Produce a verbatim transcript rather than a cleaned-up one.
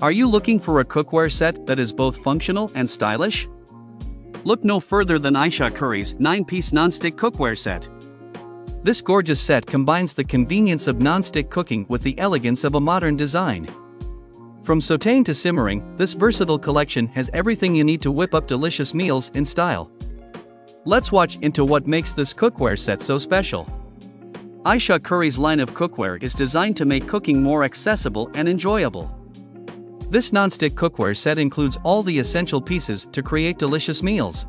Are you looking for a cookware set that is both functional and stylish? Look no further than Aisha Curry's nine-piece nonstick cookware set. This gorgeous set combines the convenience of nonstick cooking with the elegance of a modern design. From sautéing to simmering, this versatile collection has everything you need to whip up delicious meals in style. Let's watch into what makes this cookware set so special. Aisha Curry's line of cookware is designed to make cooking more accessible and enjoyable. This nonstick cookware set includes all the essential pieces to create delicious meals.